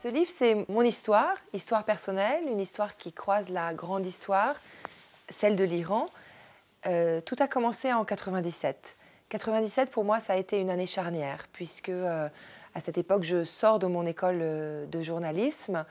Ce livre, c'est mon histoire, histoire personnelle, une histoire qui croise la grande histoire, celle de l'Iran. Tout a commencé en 97. 97, pour moi, ça a été une année charnière, puisque à cette époque, je sors de mon école de journalisme.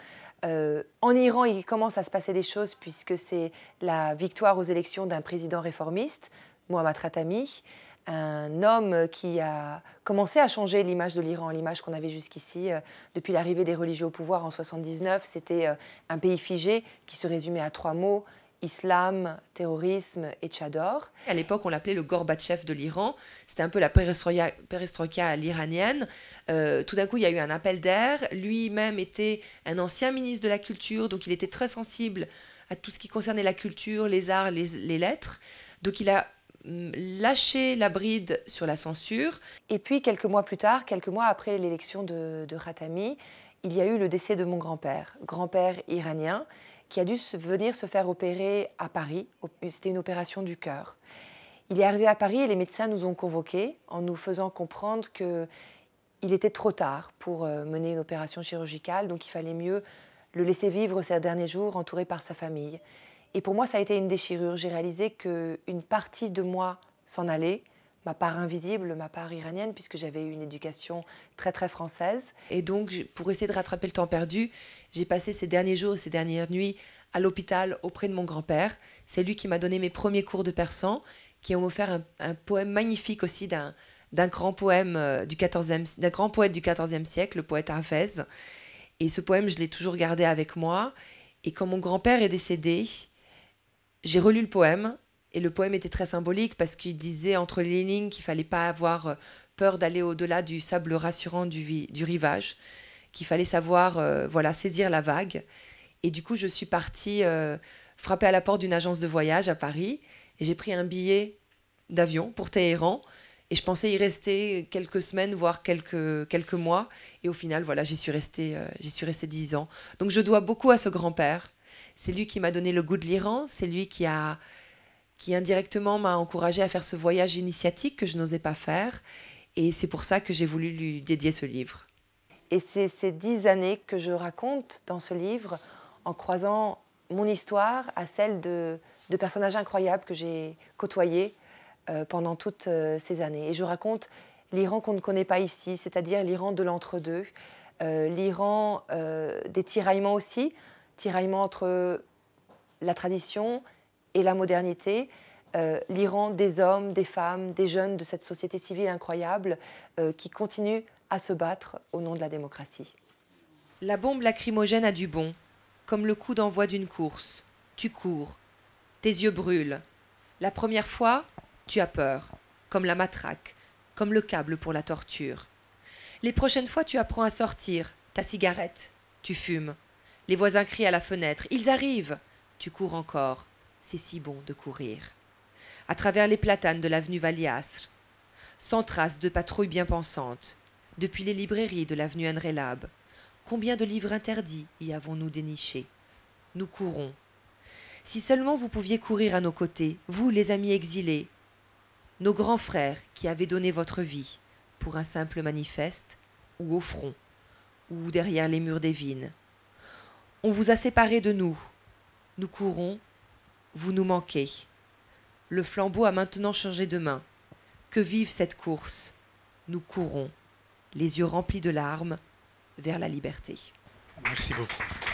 En Iran, il commence à se passer des choses, puisque c'est la victoire aux élections d'un président réformiste, Mohammad Khatami, un homme qui a commencé à changer l'image de l'Iran, l'image qu'on avait jusqu'ici. Depuis l'arrivée des religieux au pouvoir en 79, c'était un pays figé qui se résumait à 3 mots, islam, terrorisme et tchador. À l'époque, on l'appelait le Gorbatchev de l'Iran. C'était un peu la perestroïka à l'iranienne. Tout d'un coup, il y a eu un appel d'air. Lui-même était un ancien ministre de la Culture, donc il était très sensible à tout ce qui concernait la culture, les arts, les lettres. Donc il a lâcher la bride sur la censure. Et puis, quelques mois plus tard, quelques mois après l'élection de Khatami, il y a eu le décès de mon grand-père, iranien, qui a dû venir se faire opérer à Paris. C'était une opération du cœur. Il est arrivé à Paris et les médecins nous ont convoqués en nous faisant comprendre qu'il était trop tard pour mener une opération chirurgicale, donc il fallait mieux le laisser vivre ces derniers jours entouré par sa famille. Et pour moi, ça a été une déchirure. J'ai réalisé qu'une partie de moi s'en allait, ma part invisible, ma part iranienne, puisque j'avais eu une éducation très, très française. Et donc, pour essayer de rattraper le temps perdu, j'ai passé ces derniers jours, ces dernières nuits à l'hôpital auprès de mon grand-père. C'est lui qui m'a donné mes premiers cours de persan, qui m'a offert un poème magnifique aussi d'un grand poème du 14e, d'un grand poète du XIVe siècle, le poète Hafez. Et ce poème, je l'ai toujours gardé avec moi. Et quand mon grand-père est décédé, j'ai relu le poème, et le poème était très symbolique parce qu'il disait entre les lignes qu'il ne fallait pas avoir peur d'aller au-delà du sable rassurant du rivage, qu'il fallait savoir voilà, saisir la vague. Et du coup, je suis partie frapper à la porte d'une agence de voyage à Paris, et j'ai pris un billet d'avion pour Téhéran, et je pensais y rester quelques semaines, voire quelques mois, et au final, voilà, j'y suis restée 10 ans. Donc je dois beaucoup à ce grand-père. C'est lui qui m'a donné le goût de l'Iran, c'est lui qui indirectement m'a encouragée à faire ce voyage initiatique que je n'osais pas faire. Et c'est pour ça que j'ai voulu lui dédier ce livre. Et c'est ces 10 années que je raconte dans ce livre en croisant mon histoire à celle de personnages incroyables que j'ai côtoyés pendant toutes ces années. Et je raconte l'Iran qu'on ne connaît pas ici, c'est-à-dire l'Iran de l'entre-deux, l'Iran des tiraillements aussi, tiraillement entre la tradition et la modernité, l'Iran des hommes, des femmes, des jeunes de cette société civile incroyable qui continue à se battre au nom de la démocratie. La bombe lacrymogène a du bon, comme le coup d'envoi d'une course. Tu cours, tes yeux brûlent. La première fois, tu as peur, comme la matraque, comme le câble pour la torture. Les prochaines fois, tu apprends à sortir, ta cigarette, tu fumes. Les voisins crient à la fenêtre. Ils arrivent. Tu cours encore. C'est si bon de courir. À travers les platanes de l'avenue Valiasr, sans trace de patrouilles bien pensantes, depuis les librairies de l'avenue André-Lab, combien de livres interdits y avons-nous dénichés? Nous courons. Si seulement vous pouviez courir à nos côtés, vous, les amis exilés, nos grands frères qui avez donné votre vie pour un simple manifeste, ou au front, ou derrière les murs des vignes. On vous a séparés de nous. Nous courons, vous nous manquez. Le flambeau a maintenant changé de main. Que vive cette course. Nous courons, les yeux remplis de larmes, vers la liberté. Merci beaucoup.